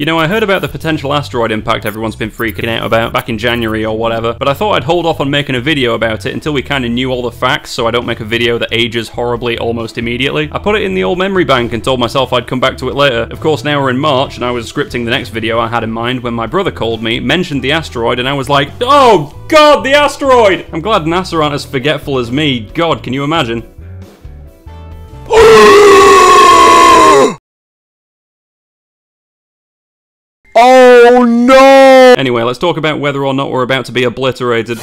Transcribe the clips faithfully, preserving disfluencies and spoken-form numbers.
You know, I heard about the potential asteroid impact everyone's been freaking out about back in January or whatever, but I thought I'd hold off on making a video about it until we kind of knew all the facts so I don't make a video that ages horribly almost immediately. I put it in the old memory bank and told myself I'd come back to it later. Of course, now we're in March and I was scripting the next video I had in mind when my brother called me, mentioned the asteroid, and I was like, oh god, the asteroid! I'm glad NASA aren't as forgetful as me. God, can you imagine? Oh no! Anyway, let's talk about whether or not we're about to be obliterated.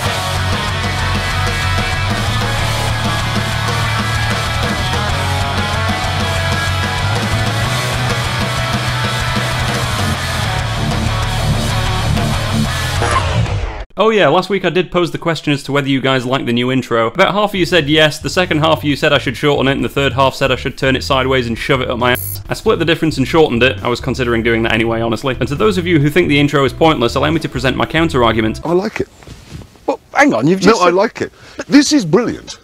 Oh yeah, last week I did pose the question as to whether you guys liked the new intro. About half of you said yes, the second half of you said I should shorten it, and the third half said I should turn it sideways and shove it up my ass. I split the difference and shortened it. I was considering doing that anyway, honestly. And to those of you who think the intro is pointless, allow me to present my counter-argument. I like it. Well, hang on, you've just... No, I like it. This is brilliant.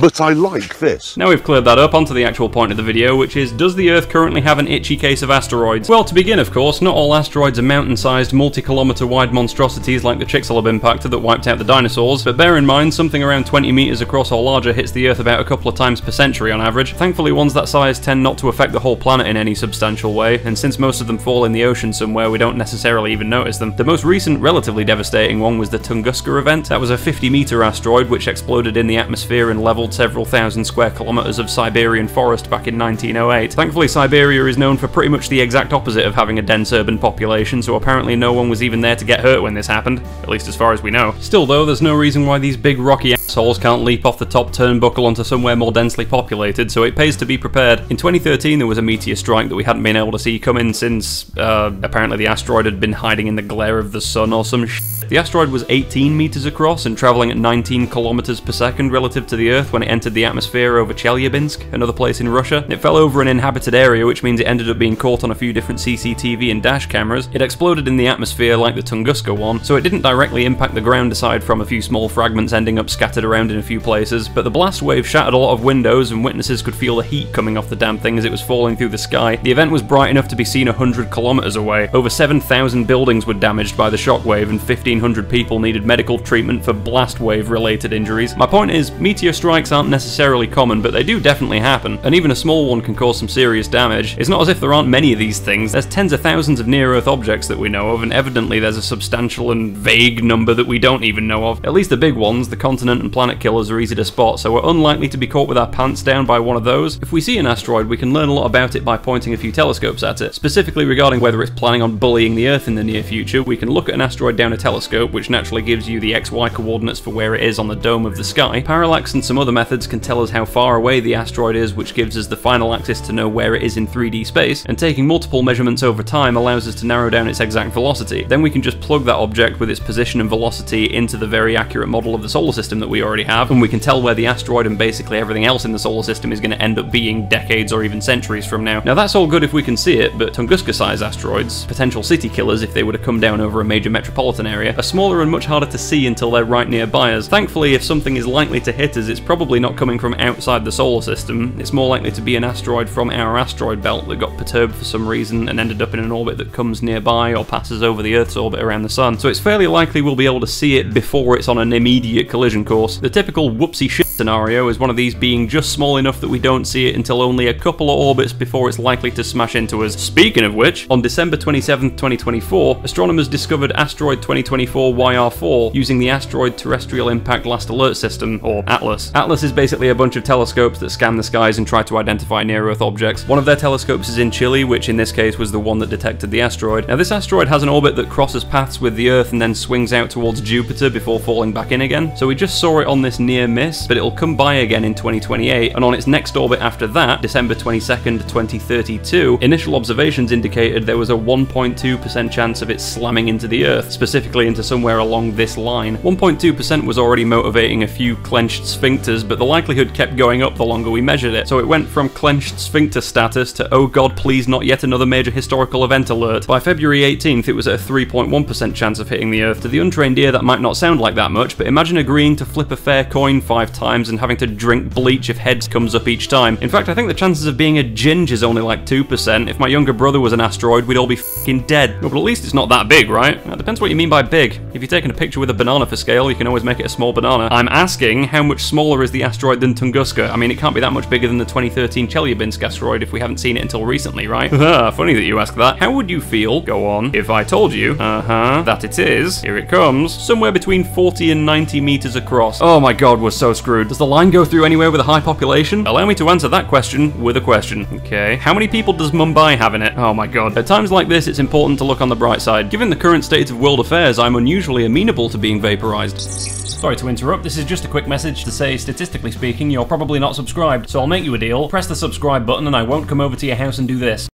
But I like this. Now we've cleared that up, onto the actual point of the video, which is, does the Earth currently have an itchy case of asteroids? Well, to begin, of course, not all asteroids are mountain-sized, multi-kilometre wide monstrosities like the Chicxulub impactor that wiped out the dinosaurs, but bear in mind, something around twenty metres across or larger hits the Earth about a couple of times per century on average. Thankfully, ones that size tend not to affect the whole planet in any substantial way, and since most of them fall in the ocean somewhere, we don't necessarily even notice them. The most recent, relatively devastating one was the Tunguska event. That was a fifty metre asteroid which exploded in the atmosphere and leveled several thousand square kilometers of Siberian forest back in nineteen oh eight. Thankfully, Siberia is known for pretty much the exact opposite of having a dense urban population, so apparently no one was even there to get hurt when this happened, at least as far as we know. Still though, there's no reason why these big rocky assholes can't leap off the top turnbuckle onto somewhere more densely populated, so it pays to be prepared. In twenty thirteen, there was a meteor strike that we hadn't been able to see coming since, uh, apparently the asteroid had been hiding in the glare of the sun or some shit. The asteroid was eighteen metres across and travelling at nineteen kilometres per second relative to the Earth when it entered the atmosphere over Chelyabinsk, another place in Russia. It fell over an inhabited area, which means it ended up being caught on a few different C C T V and dash cameras. It exploded in the atmosphere like the Tunguska one, so it didn't directly impact the ground aside from a few small fragments ending up scattered around in a few places, but the blast wave shattered a lot of windows and witnesses could feel the heat coming off the damn thing as it was falling through the sky. The event was bright enough to be seen one hundred kilometres away. Over seven thousand buildings were damaged by the shockwave and fifteen hundred people needed medical treatment for blast wave related injuries. My point is, meteor strikes aren't necessarily common, but they do definitely happen, and even a small one can cause some serious damage. It's not as if there aren't many of these things. There's tens of thousands of near-Earth objects that we know of, and evidently there's a substantial and vague number that we don't even know of. At least the big ones, the continent and planet killers, are easy to spot, so we're unlikely to be caught with our pants down by one of those. If we see an asteroid, we can learn a lot about it by pointing a few telescopes at it. Specifically regarding whether it's planning on bullying the Earth in the near future, we can look at an asteroid down a telescope, which naturally gives you the X Y coordinates for where it is on the dome of the sky. Parallax and some other methods can tell us how far away the asteroid is, which gives us the final axis to know where it is in three D space, and taking multiple measurements over time allows us to narrow down its exact velocity. Then we can just plug that object with its position and velocity into the very accurate model of the solar system that we already have, and we can tell where the asteroid and basically everything else in the solar system is going to end up being decades or even centuries from now. Now that's all good if we can see it, but Tunguska-sized asteroids, potential city killers if they were to come down over a major metropolitan area, are smaller and much harder to see until they're right nearby us. Thankfully, if something is likely to hit us, it's probably not coming from outside the solar system. It's more likely to be an asteroid from our asteroid belt that got perturbed for some reason and ended up in an orbit that comes nearby or passes over the Earth's orbit around the Sun, so it's fairly likely we'll be able to see it before it's on an immediate collision course. The typical whoopsie shit scenario is one of these being just small enough that we don't see it until only a couple of orbits before it's likely to smash into us. Speaking of which, on December twenty-seventh, twenty twenty-four, astronomers discovered Asteroid twenty twenty-four Y R four using the Asteroid Terrestrial Impact Last Alert System, or ATLAS. ATLAS is basically a bunch of telescopes that scan the skies and try to identify near-Earth objects. One of their telescopes is in Chile, which in this case was the one that detected the asteroid. Now this asteroid has an orbit that crosses paths with the Earth and then swings out towards Jupiter before falling back in again, so we just saw it on this near miss, but it it'll come by again in twenty twenty-eight, and on its next orbit after that, December twenty-second, twenty thirty-two, initial observations indicated there was a one point two percent chance of it slamming into the Earth, specifically into somewhere along this line. one point two percent was already motivating a few clenched sphincters, but the likelihood kept going up the longer we measured it, so it went from clenched sphincter status to oh god please not yet another major historical event alert. By February eighteenth, it was at a three point one percent chance of hitting the Earth. To the untrained ear that might not sound like that much, but imagine agreeing to flip a fair coin five times times and having to drink bleach if heads comes up each time. In fact, I think the chances of being a ginge is only like two percent. If my younger brother was an asteroid, we'd all be f***ing dead. No, but at least it's not that big, right? It depends what you mean by big. If you're taking a picture with a banana for scale, you can always make it a small banana. I'm asking, how much smaller is the asteroid than Tunguska? I mean, it can't be that much bigger than the twenty thirteen Chelyabinsk asteroid if we haven't seen it until recently, right? Funny that you ask that. How would you feel, go on, if I told you, uh-huh, that it is, here it comes, somewhere between forty and ninety meters across? Oh my god, we're so screwed. Does the line go through anywhere with a high population? Allow me to answer that question with a question. Okay. How many people does Mumbai have in it? Oh my god. At times like this, it's important to look on the bright side. Given the current state of world affairs, I'm unusually amenable to being vaporized. Sorry to interrupt, this is just a quick message to say, statistically speaking, you're probably not subscribed, so I'll make you a deal. Press the subscribe button and I won't come over to your house and do this.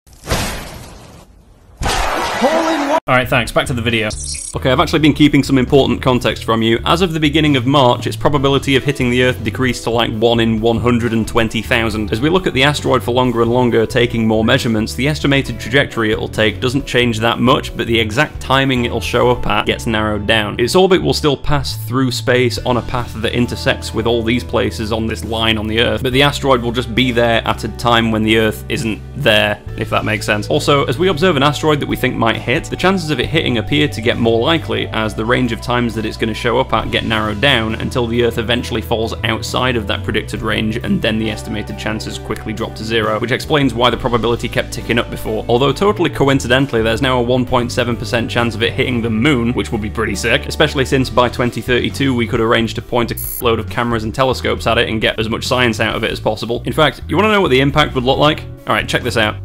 Alright, thanks. Back to the video. Okay, I've actually been keeping some important context from you. As of the beginning of March, its probability of hitting the Earth decreased to like one in one hundred twenty thousand. As we look at the asteroid for longer and longer, taking more measurements, the estimated trajectory it'll take doesn't change that much, but the exact timing it'll show up at gets narrowed down. Its orbit will still pass through space on a path that intersects with all these places on this line on the Earth, but the asteroid will just be there at a time when the Earth isn't there, if that makes sense. Also, as we observe an asteroid that we think might hit, the chances of it hitting appear to get more likely as the range of times that it's going to show up at get narrowed down until the Earth eventually falls outside of that predicted range, and then the estimated chances quickly drop to zero, which explains why the probability kept ticking up before. Although totally coincidentally, there's now a one point seven percent chance of it hitting the moon, which would be pretty sick, especially since by twenty thirty-two we could arrange to point a load of cameras and telescopes at it and get as much science out of it as possible. In fact, you want to know what the impact would look like? Alright, check this out.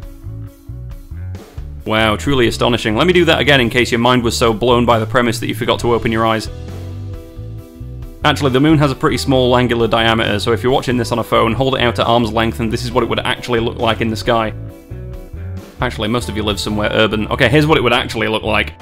Wow, truly astonishing. Let me do that again in case your mind was so blown by the premise that you forgot to open your eyes. Actually, the moon has a pretty small angular diameter, so if you're watching this on a phone, hold it out at arm's length and this is what it would actually look like in the sky. Actually, most of you live somewhere urban. Okay, here's what it would actually look like.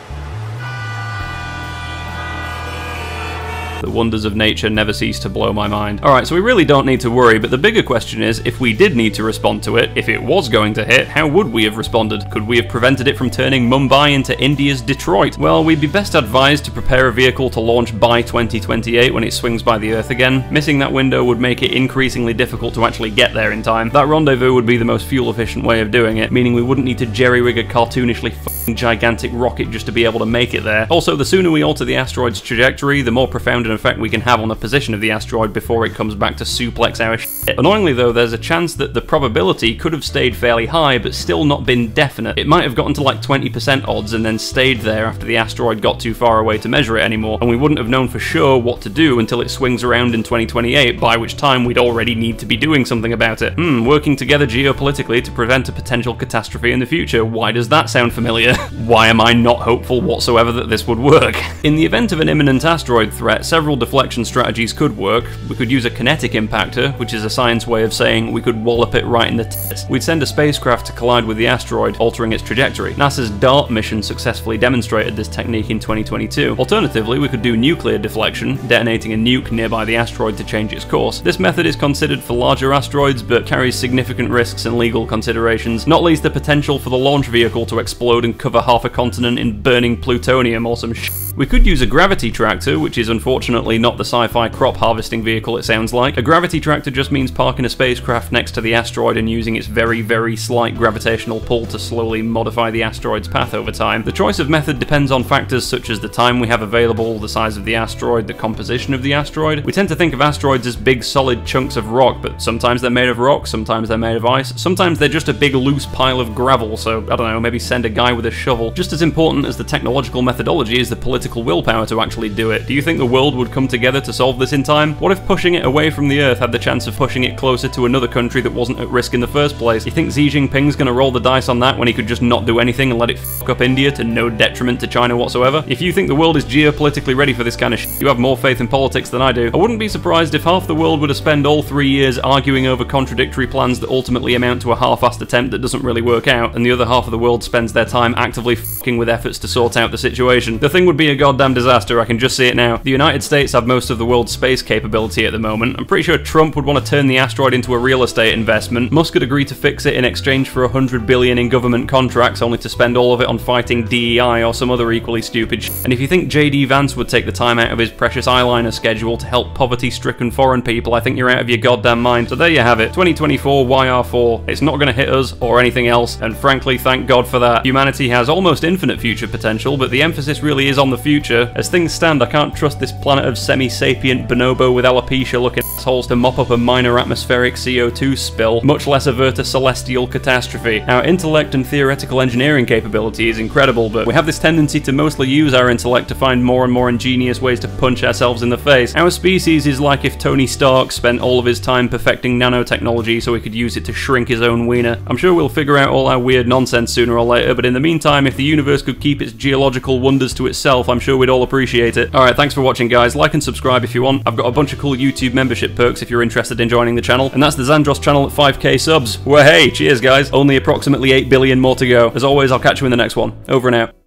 The wonders of nature never cease to blow my mind. Alright, so we really don't need to worry, but the bigger question is, if we did need to respond to it, if it was going to hit, how would we have responded? Could we have prevented it from turning Mumbai into India's Detroit? Well, we'd be best advised to prepare a vehicle to launch by twenty twenty-eight when it swings by the Earth again. Missing that window would make it increasingly difficult to actually get there in time. That rendezvous would be the most fuel-efficient way of doing it, meaning we wouldn't need to jerry-rig a cartoonishly f***ing gigantic rocket just to be able to make it there. Also, the sooner we alter the asteroid's trajectory, the more profound an effect we can have on the position of the asteroid before it comes back to suplex our shit. Annoyingly though, there's a chance that the probability could have stayed fairly high but still not been definite. It might have gotten to like twenty percent odds and then stayed there after the asteroid got too far away to measure it anymore, and we wouldn't have known for sure what to do until it swings around in twenty twenty-eight, by which time we'd already need to be doing something about it. Hmm, working together geopolitically to prevent a potential catastrophe in the future. Why does that sound familiar? Why am I not hopeful whatsoever that this would work? In the event of an imminent asteroid threat, several deflection strategies could work. We could use a kinetic impactor, which is a science way of saying we could wallop it right in the tits. We'd send a spacecraft to collide with the asteroid, altering its trajectory. NASA's DART mission successfully demonstrated this technique in twenty twenty-two. Alternatively, we could do nuclear deflection, detonating a nuke nearby the asteroid to change its course. This method is considered for larger asteroids, but carries significant risks and legal considerations, not least the potential for the launch vehicle to explode and cover half a continent in burning plutonium or some sh**. We could use a gravity tractor, which is unfortunately not the sci-fi crop harvesting vehicle it sounds like. A gravity tractor just means parking a spacecraft next to the asteroid and using its very, very slight gravitational pull to slowly modify the asteroid's path over time. The choice of method depends on factors such as the time we have available, the size of the asteroid, the composition of the asteroid. We tend to think of asteroids as big solid chunks of rock, but sometimes they're made of rock, sometimes they're made of ice, sometimes they're just a big loose pile of gravel, so I don't know, maybe send a guy with a shovel. Just as important as the technological methodology is the political willpower to actually do it. Do you think the world would come together to solve this in time? What if pushing it away from the Earth had the chance of pushing it closer to another country that wasn't at risk in the first place? You think Xi Jinping's gonna roll the dice on that when he could just not do anything and let it fuck up India to no detriment to China whatsoever? If you think the world is geopolitically ready for this kind of shit, you have more faith in politics than I do. I wouldn't be surprised if half the world were to spend all three years arguing over contradictory plans that ultimately amount to a half-assed attempt that doesn't really work out, and the other half of the world spends their time actively fucking with efforts to sort out the situation. The thing would be a goddamn disaster, I can just see it now. The United United States have most of the world's space capability at the moment. I'm pretty sure Trump would want to turn the asteroid into a real estate investment. Musk had agreed to fix it in exchange for one hundred billion dollars in government contracts, only to spend all of it on fighting D E I or some other equally stupid sh And if you think J D Vance would take the time out of his precious eyeliner schedule to help poverty-stricken foreign people, I think you're out of your goddamn mind. So there you have it, twenty twenty-four Y R four. It's not going to hit us or anything else, and frankly, thank God for that. Humanity has almost infinite future potential, but the emphasis really is on the future. As things stand, I can't trust this planet of semi-sapient bonobo with alopecia-looking assholes to mop up a minor atmospheric C O two spill, much less avert a celestial catastrophe. Our intellect and theoretical engineering capability is incredible, but we have this tendency to mostly use our intellect to find more and more ingenious ways to punch ourselves in the face. Our species is like if Tony Stark spent all of his time perfecting nanotechnology so he could use it to shrink his own wiener. I'm sure we'll figure out all our weird nonsense sooner or later, but in the meantime, if the universe could keep its geological wonders to itself, I'm sure we'd all appreciate it. Alright, thanks for watching, guys. Like and subscribe if you want. I've got a bunch of cool YouTube membership perks if you're interested in joining the channel, and that's the Xandros channel at five K subs. Well, hey, cheers, guys. Only approximately eight billion more to go. As always, I'll catch you in the next one. Over and out.